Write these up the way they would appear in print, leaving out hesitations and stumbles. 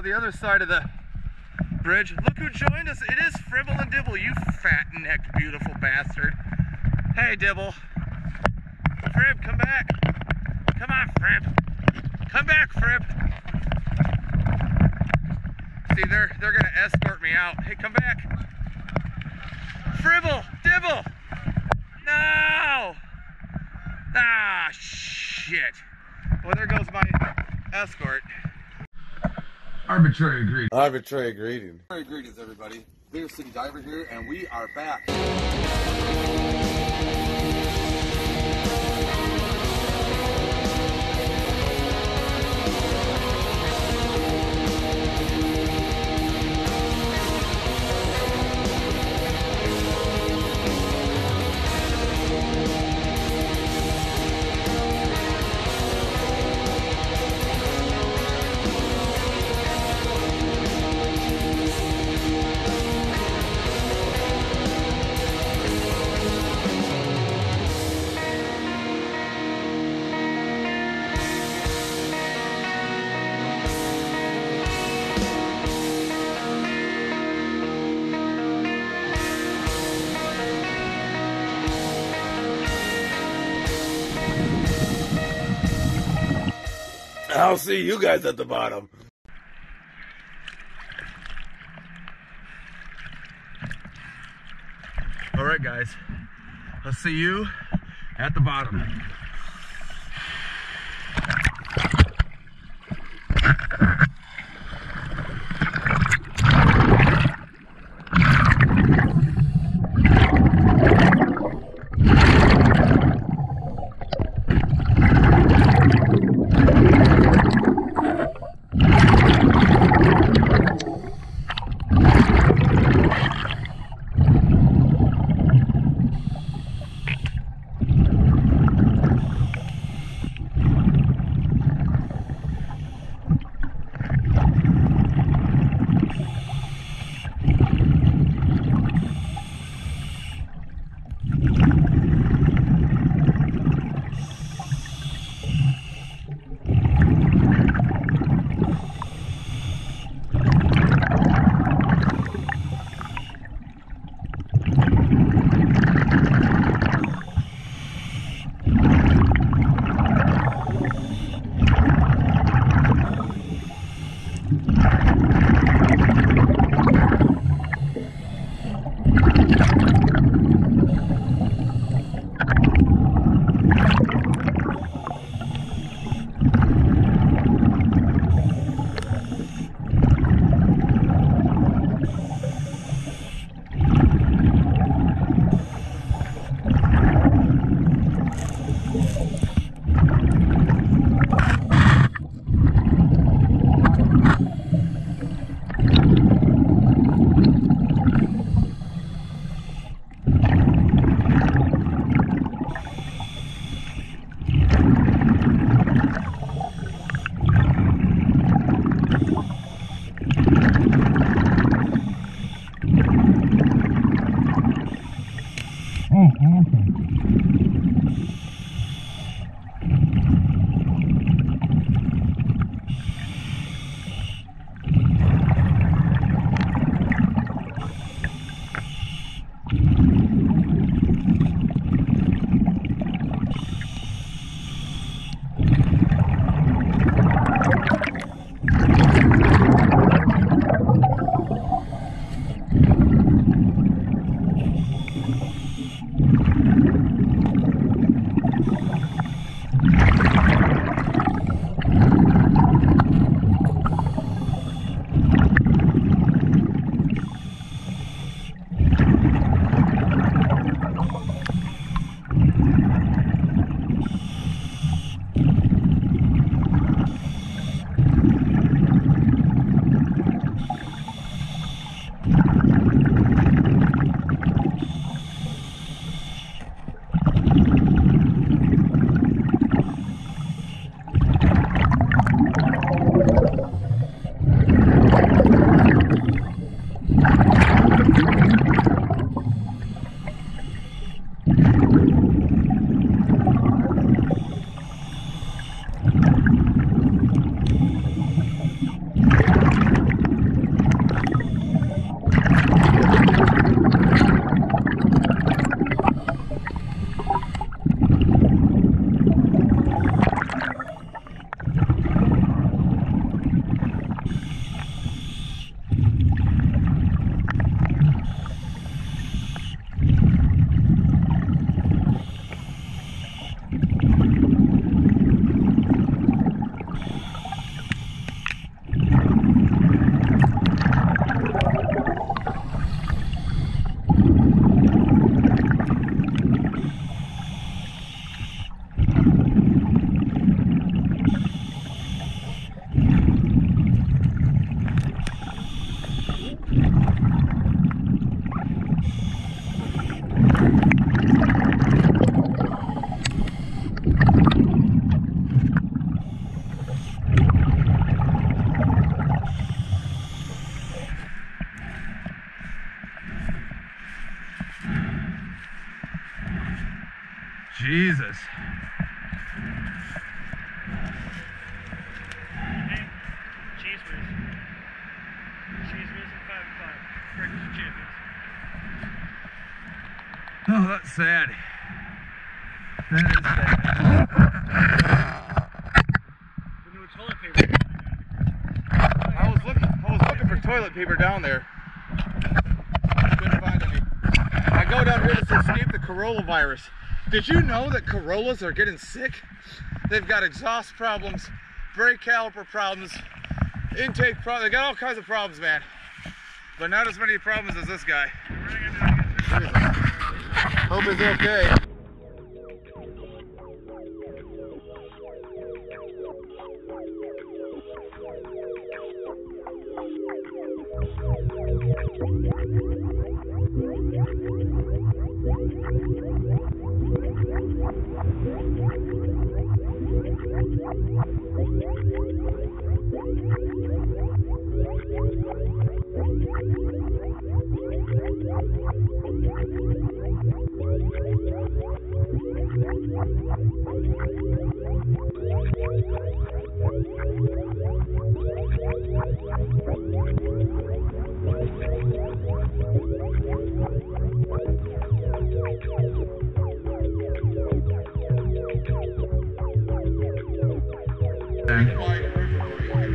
saw the other side of the bridge. Look who joined us. It is Fribble and Dibble, you fat-necked, beautiful bastard. Hey, Dibble. Frib, come back. Come on, Frib. Come back, Frib. See, they're going to escort me out. Hey, come back. Fribble, Dibble. No. Ah, shit. Well, there goes my escort. Arbitrary greeting. Arbitrary greeting. Arbitrary greetings, everybody. Beer City Diver here, and we are back. I'll see you guys at the bottom. All right, guys. I'll see you at the bottom. that's sad. That is sad. No toilet paper. I was looking for toilet paper down there. Couldn't find any. I go down here to escape the Corolla virus. Did you know that Corollas are getting sick? They've got exhaust problems, brake caliper problems, intake problems. They got all kinds of problems, man. But not as many problems as this guy. Hope it's okay.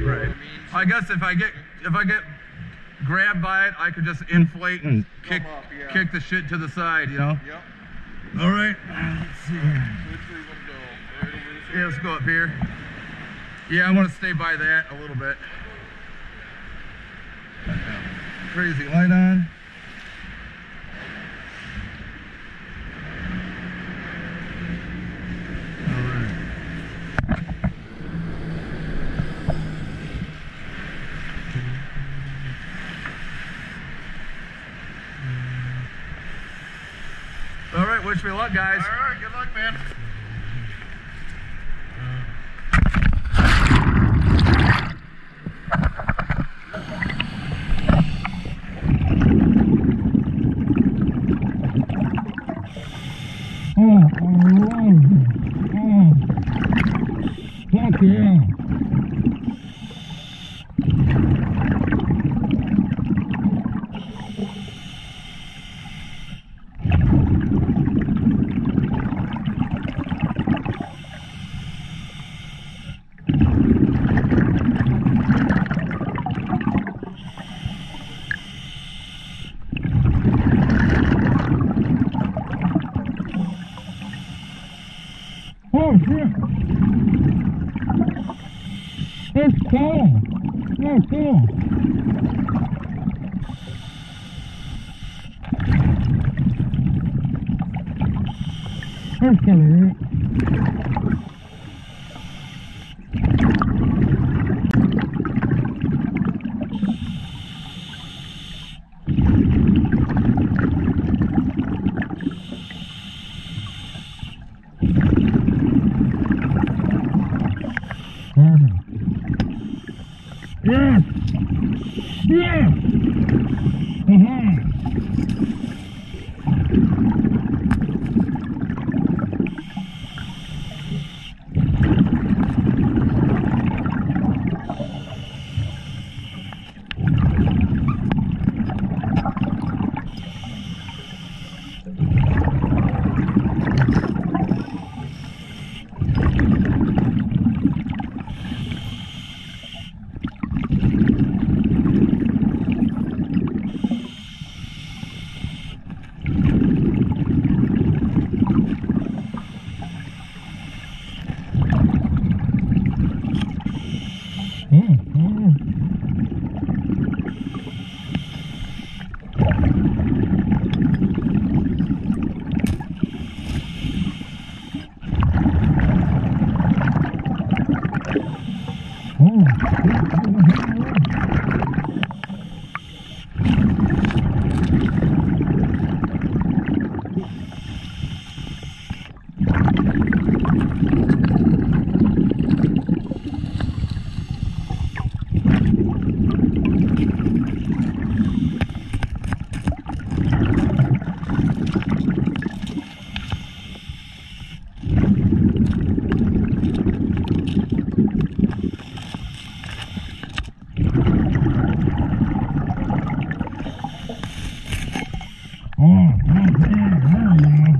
Right. I guess if I get grabbed by it, I could just inflate and kick the shit to the side, you know? Yep. All right. Let's see. Yeah, let's go up here. Yeah, I want to stay by that a little bit. Crazy light on. Wish me luck, guys. All right, good luck, man. Oh, fuck yeah. It's cool. Oh, cool. That's kind of it. Yeah! Yeah! Oh, yeah, yeah, yeah.